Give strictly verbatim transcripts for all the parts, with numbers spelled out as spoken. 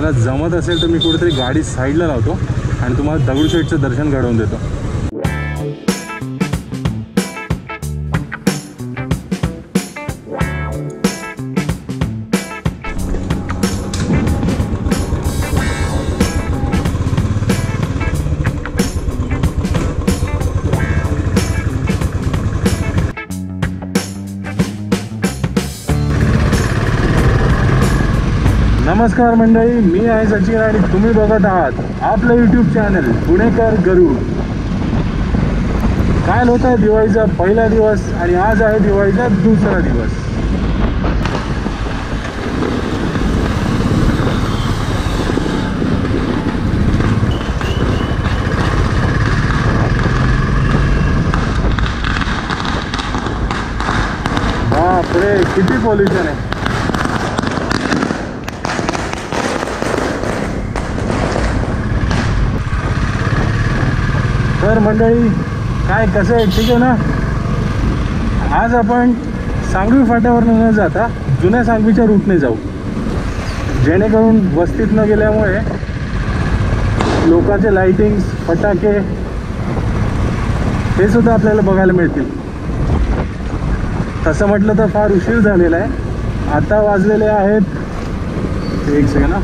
तुम्हाला जमत असेल तर मी कुठेतरी गाडी साइडला लावतो आणि तुम्हाला दगडूशेठचं दर्शन घडवून देतो. नमस्कार मंडळी, मी आहे सचिन आणि तुम्ही बघत आहात आपलं यूट्यूब चॅनल पुणेकर गरुड. काल होता दिवाळीचा पहिला दिवस आणि आज आहे दिवाळीचा दुसरा दिवस. बापरे, किती पॉल्युशन आहे. तर मंडळी काय कसं आहे ठीक आहे ना. आज आपण सांगवी फाट्यावरून न जाता जुन्या सांगवीच्या रूटने जाऊ, जेणेकरून वस्तीत न गेल्यामुळे लोकांचे लाइटिंग्स फटाके हे सुद्धा आपल्याला बघायला मिळतील. तसं म्हटलं तर फार उशीर झालेला आहे. आता वाजलेले आहेत एक सेकंड ना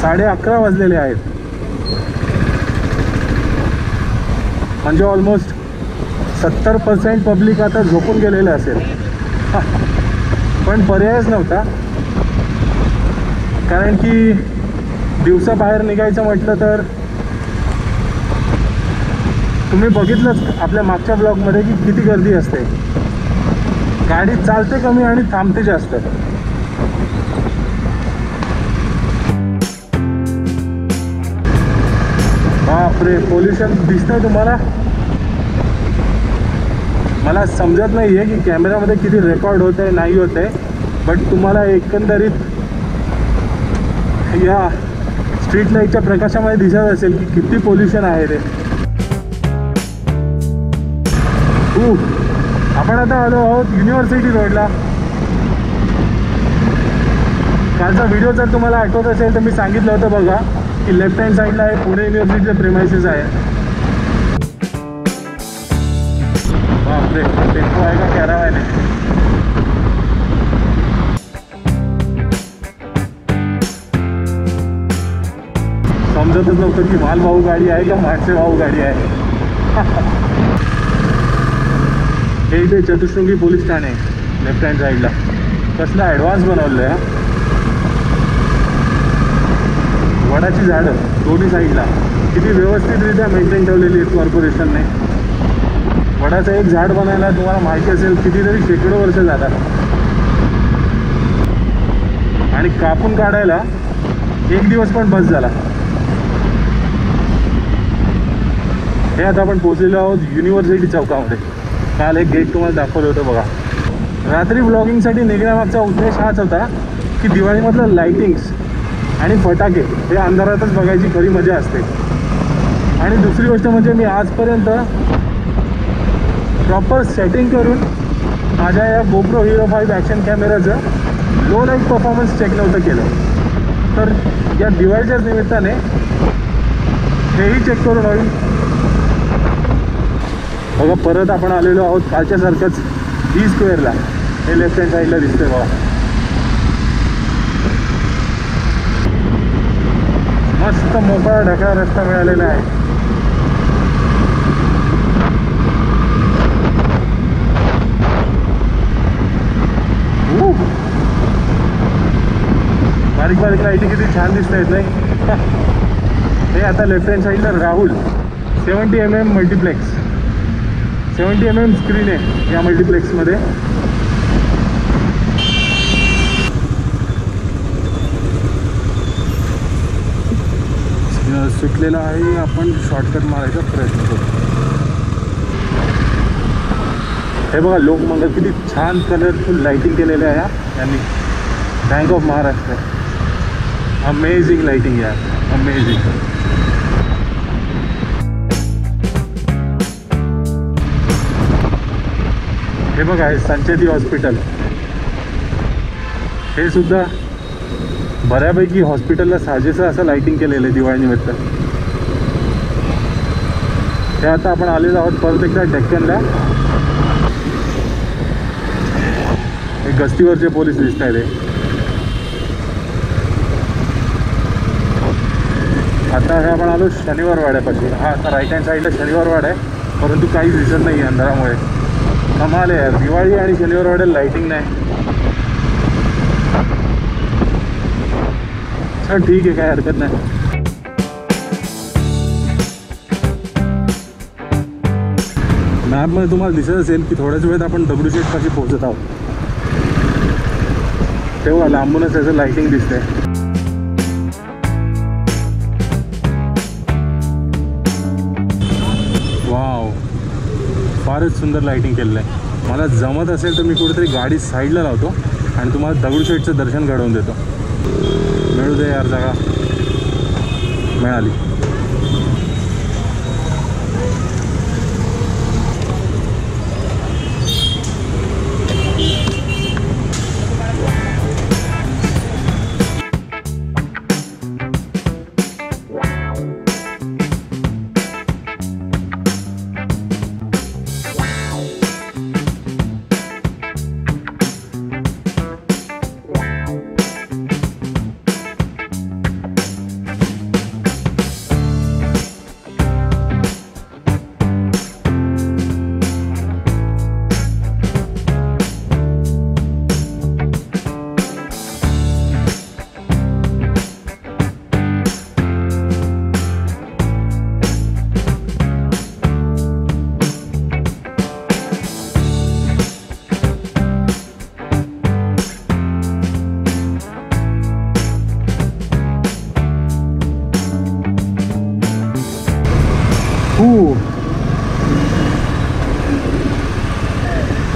साडे अकरा वाजलेले आहेत, म्हणजे ऑलमोस्ट सत्तर पर्सेंट पब्लिक आता झोपून गेलेलं असेल. पण पर्यायच नव्हता, कारण की दिवसा बाहेर निघायचं म्हटलं तर तुम्ही बघितलंच आपल्या मागच्या ब्लॉगमध्ये की किती गर्दी असते. गाडी चालते कमी आणि थांबते जास्त. बापरे, पोल्युशन दिसतंय तुम्हाला. मला समजत नाही आहे की कॅमेरामध्ये किती रेकॉर्ड होत आहे नाही होत आहे, बट तुम्हाला एकंदरीत या स्ट्रीट लाईटच्या प्रकाशामध्ये दिसत असेल की किती पोल्युशन आहे ते. आपण आता आलो आहोत युनिव्हर्सिटी रोडला. कालचा व्हिडिओ जर तुम्हाला आठवत असेल तर मी सांगितलं होतं बघा की लेफ्ट हँड साईडला आहे पुणे युनिव्हर्सिटीचे प्रेमायसेस आहे. बापरे, टेम्पो आहे का कॅराव्हॅन आहे. समजतच नव्हतं की मालवाहू गाडी आहे का माणसे वाहू गाडी आहे. हे इथे चतुःशृंगी पोलीस ठाणे लेफ्ट हँड साईडला कसला ॲडव्हान्स बनवलं आहे. वडाची झाडं दोन्ही साईडला किती व्यवस्थितरित्या मेंटेन ठेवलेली आहेत कॉर्पोरेशनने. वडाचं एक झाड बनायला तुम्हाला माहिती असेल कितीतरी शेकडो वर्ष जातात, आणि कापून काढायला एक दिवस पण बस झाला. हे आता आपण पोचलेलो आहोत युनिव्हर्सिटी चौकामध्ये. काल एक गेट तुम्हाला दाखवलं होतं बघा. रात्री ब्लॉगिंगसाठी निघण्यामागचा उद्देश हाच होता की दिवाळीमधलं लाइटिंग्स आणि फटाके हे अंधारातच बघायची खरी मजा असते. आणि दुसरी गोष्ट म्हणजे मी आजपर्यंत प्रॉपर सेटिंग करून माझ्या या गोप्रो हिरो फाईव्ह ॲक्शन कॅमेराचं लो लाईट परफॉर्मन्स चेक नव्हतं केलं, तर या दिवाळीच्या निमित्ताने हेही चेक करून होईल बघा. परत आपण आलेलो आहोत कालच्यासारखंच बी स्क्वेअरला. हे लेफ्ट हँड साईडला दिसतंय बघा. मस्त मोकळा ढगाळ रस्ता मिळालेला आहे. बारीक बारीक लाईटी किती छान दिसत आहेत नाही. हे आता लेफ्ट हँड साईडला Rahul seventy M M multiplex seventy M M screen आहे या मल्टिप्लेक्समध्ये. सुटलेला आहे, आपण शॉर्टकट मारायचा प्रयत्न करू. हे बघा लोकमंगल किती छान कलरफुल लाइटिंग केलेलं आहे यांनी. Bank of Maharashtra amazing lighting आहे, अमेझिंग. हे बघा हे संचेती हॉस्पिटल, हे सुद्धा बऱ्यापैकी हॉस्पिटलला साजेसं असं लाइटिंग केलेलं आहे दिवाळीनिमित्त. हे आता आपण आलेलो आहोत परत एकदा डेक्कनला. हे गस्तीवरचे पोलीस दिसत आहेत. आता हे आपण आलो शनिवारवाड्यापासून. हा आता राईट हँड साईडला शनिवारवाडा आहे, परंतु काहीच दिसत नाही अंधारामुळे. कमाल आहे यार, दिवाळी आणि शनिवारवाड्याला लाइटिंग नाही. ठीक आहे, काय हरकत नाही. मॅपमध्ये तुम्हाला दिसत असेल की थोड्याच वेळात आपण दगडूशेठ पाशी पोहोचत आहोत. तेव्हा लांबूनच त्याचं लाइटिंग दिसते. वाव, फारच सुंदर लाइटिंग केलेलं आहे. मला जमत असेल तर मी कुठेतरी गाडी साईडला लावतो आणि तुम्हाला दगडूशेठचं दर्शन घडवून देतो. मिळू दे यार, जागा मिळाली.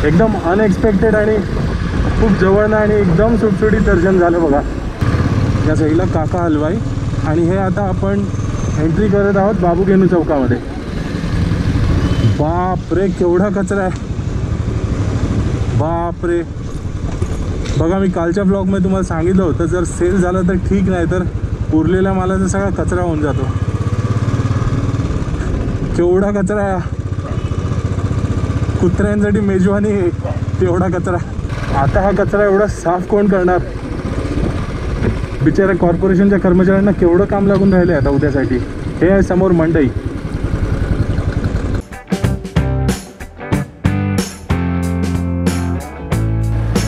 एकदम अनएक्सपेक्टेड आणि खूप जवळनं आणि एकदम सुटसुटीत दर्शन झालं बघा. या साईडला काका हलवाई. आणि हे आता आपण एंट्री करत आहोत बाबूगेनू चौकामध्ये. बापरे, केवढा कचरा आहे. बापरे, बघा मी कालच्या ब्लॉगमध्ये तुम्हाला सांगितलं होतं जर सेल झालं तर ठीक, नाही तर उरलेला मालाचा सगळा कचरा होऊन जातो. केवढा कचरा आहे, कुत्र्यांसाठी मेजवानी तेवढा कचरा. आता हा कचरा एवढा साफ कोण करणार. बिचाऱ्या कॉर्पोरेशनच्या कर्मचाऱ्यांना केवढं काम लागून राहिले आता उद्यासाठी. हे आहे समोर मंडई.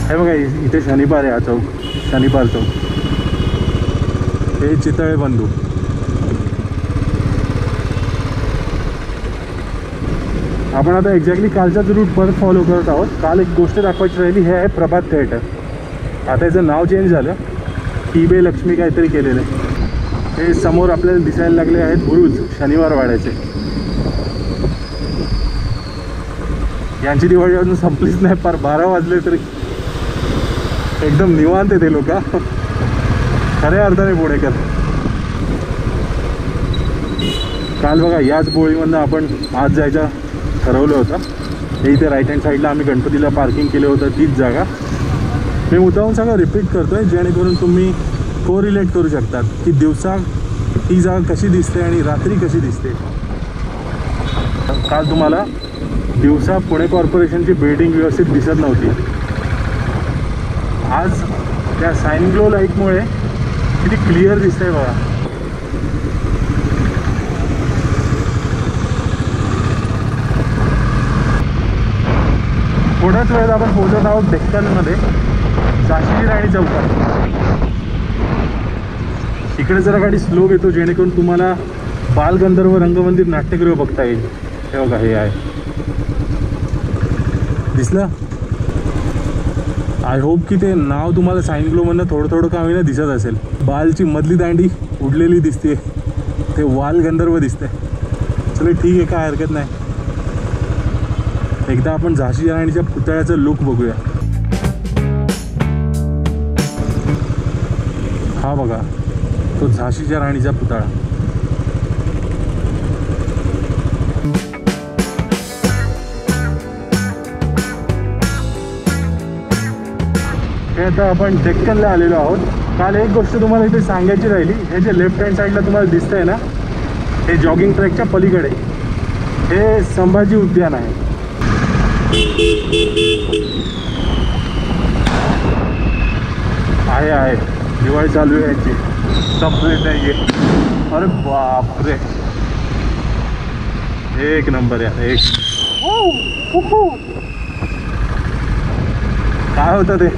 हे बघा इथे शनिपार आहे हा चौक, शनिपार चौक. हे चितळे बंधू. आपण आता एक्झॅक्टली कालचाच रूट परत फॉलो करत आहोत. काल एक गोष्ट दाखवायची राहिली. हे आहे प्रभात थिएटर. आता याचं नाव चेंज झालं, टीबे लक्ष्मी काहीतरी केलेलं आहे. हे समोर आपल्याला दिसायला लागले आहेत बुरुज शनिवारवाड्याचे. यांची दिवाळी अजून संपलीच नाही, फार बारा वाजले तरी एकदम निवांत ते लोक खऱ्या अर्थाने पुणेकर. काल बघा याच बोळीमधनं आपण आज जायच्या ठरवलं होतं. हे इथे राईट हँड साईडला आम्ही गणपतीला पार्किंग केलं होतं, तीच जागा मी मुद्दाहून सगळं रिपीट करतो आहे जेणेकरून तुम्ही कोरिलेट करू शकतात की दिवसा ही जागा कशी दिसते आणि रात्री कशी दिसते. काल तुम्हाला दिवसा पुणे कॉर्पोरेशनची बिल्डिंग व्यवस्थित दिसत नव्हती. आज त्या साईन ग्लो लाईटमुळे किती क्लिअर दिसतंय बघा. थोड्याच वेळेत आपण पोहोचत आहोत डेक्कनमध्ये सांचेती राणी चौकात. इकडे जरा गाडी स्लो घेतो जेणेकरून तुम्हाला बालगंधर्व रंगमंदिर नाट्यगृह बघता येईल. हे बघा हे आहे, दिसलं. आय होप की ते नाव तुम्हाला साईन ग्लोमधनं थोडं थोडं का होईना दिसत असेल. बालची मधली दांडी उडलेली दिसते, ते बालगंधर्व दिसते. चले ठीक आहे, काय हरकत नाही. एकदा आपण झाशी राणीच्या पुतळ्याचं लुक बघूया. हा बघा तो झाशीच्या राणीचा पुतळा. हे आता आपण डेक्कनला आलेलो आहोत. काल एक गोष्ट तुम्हाला इथे सांगायची राहिली, हे जे लेफ्ट हँड साइडला तुम्हाला दिसतंय ना, हे जॉगिंग ट्रॅकच्या पलीकडे हे संभाजी उद्यान आहे. आहे आहे दिवाळी चालू आहे याची संपली नाहीये. अरे बाप रे, एक नंबर यार, एक काय होतं ते.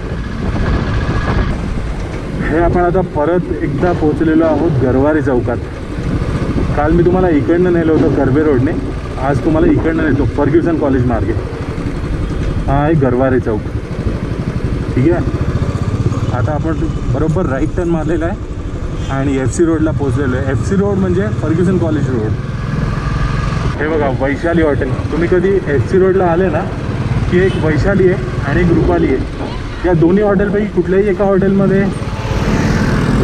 हे आपण आता परत एकदा पोहोचलेलो आहोत गरवारे चौकात. काल मी तुम्हाला इकडनं नेलं होतं कर्वे रोडने, आज तुम्हाला इकडनं नेतो फर्ग्युसन कॉलेज मार्गे. हा आहे गरवारे चौक. ठीक आहे, आता आपण बरोबर राईट टर्न मारलेला आहे आणि एफ सी रोडला पोहोचलेलो आहे. एफ सी रोड म्हणजे फर्ग्युसन कॉलेज रोड. हे बघा वैशाली हॉटेल. तुम्ही कधी एफ सी रोडला आले ना की एक वैशाली आहे आणि एक रुपाली आहे, या दोन्ही हॉटेलपैकी कुठल्याही एका हॉटेलमध्ये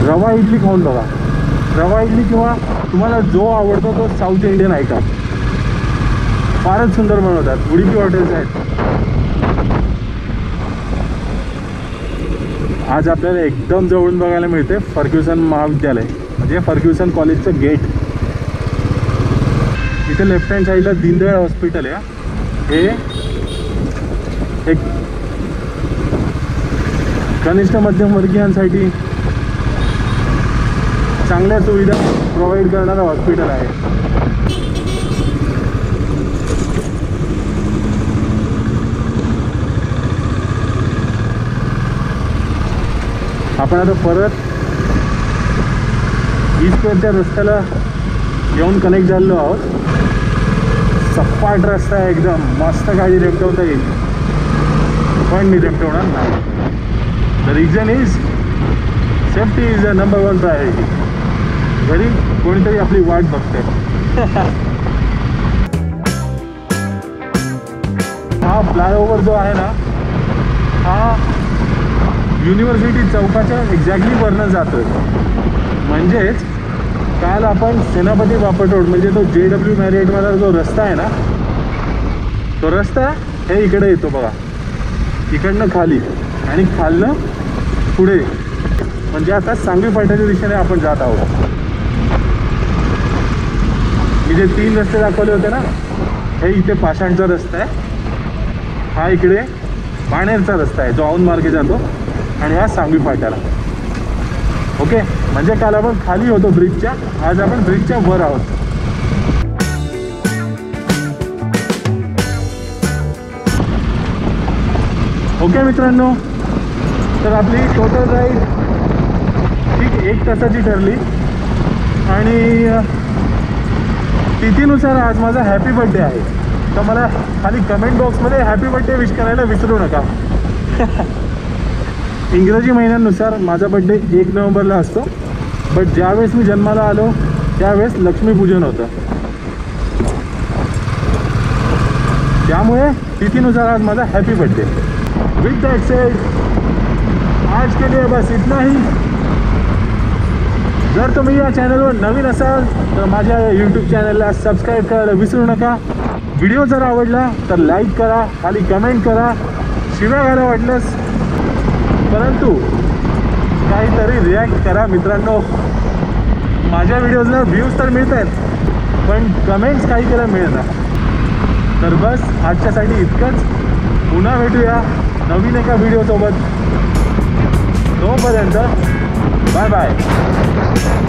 रवा इडली खाऊन बघा. रवा इडली किंवा तुम्हाला जो आवडतो तो साऊथ इंडियन ऐका, फारच सुंदर बनवतात. उडीपी हॉटेल्स आहेत. आज आपल्याला एकदम जवळून बघायला मिळते फर्ग्युसन महाविद्यालय म्हणजे फर्ग्युसन कॉलेजचं गेट. इथे लेफ्ट हँड साईडला दीनदयाळ हॉस्पिटल आहे. हे एक कनिष्ठ मध्यमवर्गीयांसाठी चांगल्या सुविधा प्रोव्हाइड करणारं हॉस्पिटल आहे. आपण आता परत ईस्टच्या रस्त्याला येऊन कनेक्ट झालेलो आहोत. सपाट रस्ता आहे एकदम मस्त, गाडी रेपटवता येईल पण मी रेपटवणार नाही. The reason is safety is a number one priority. घरी कोणीतरी आपली वाट बघते. हा फ्लायओव्हर जो आहे ना हा युनिव्हर्सिटी चौकाच्या एक्झॅक्टली वरनं जातो. म्हणजेच काल आपण सेनापती बापट रोड म्हणजे तो जे डब्ल्यू मॅरियटवाला जो रस्ता आहे ना तो रस्ता हे इकडे येतो बघा, इकडनं खाली आणि खालनं पुढे. म्हणजे आता सांगली फाट्याच्या दिशेने आपण जात आहोत. मी जे तीन रस्ते दाखवले होते ना, हे इथे पाषाणचा रस्ता आहे, हा इकडे बाणेरचा रस्ता आहे जो औंध मार्गे जातो, आणि हा सांगवी फाट्याला. ओके, म्हणजे काल आपण खाली होतो ब्रिजच्या, आज आपण ब्रिजच्या वर आहोत. ओके मित्रांनो, तर आपली टोटल राईड ठीक एक तासाची ठरली आणि तिथीनुसार आज माझा हॅपी बर्थडे आहे. तर मला खाली कमेंट बॉक्समध्ये हॅपी बर्थडे विश करायला विसरू नका. इंग्रजी महिन्यानुसार माझा बर्थडे एक नोव्हेंबरला असतो, बट ज्यावेळेस मी जन्माला आलो त्यावेळेस लक्ष्मीपूजन होतं, त्यामुळे तिथीनुसार आज माझा happy birthday. With that said, आज के लिए बस इतना ही. जर तुम्ही या चॅनलवर नवीन असाल तर माझ्या यूट्यूब चॅनलला सबस्क्राईब करायला विसरू नका. व्हिडिओ जर आवडला तर लाईक करा, खाली कमेंट करा, शिव्या घाला वाटलंच, परंतु काहीतरी रिॲक्ट करा मित्रांनो. माझ्या व्हिडिओजला व्ह्यूज तर मिळत आहेत पण कमेंट्स काही केला मिळतात. तर बस आजच्यासाठी इतकंच. पुन्हा भेटूया नवीन एका व्हिडिओसोबत. तोपर्यंत बाय बाय.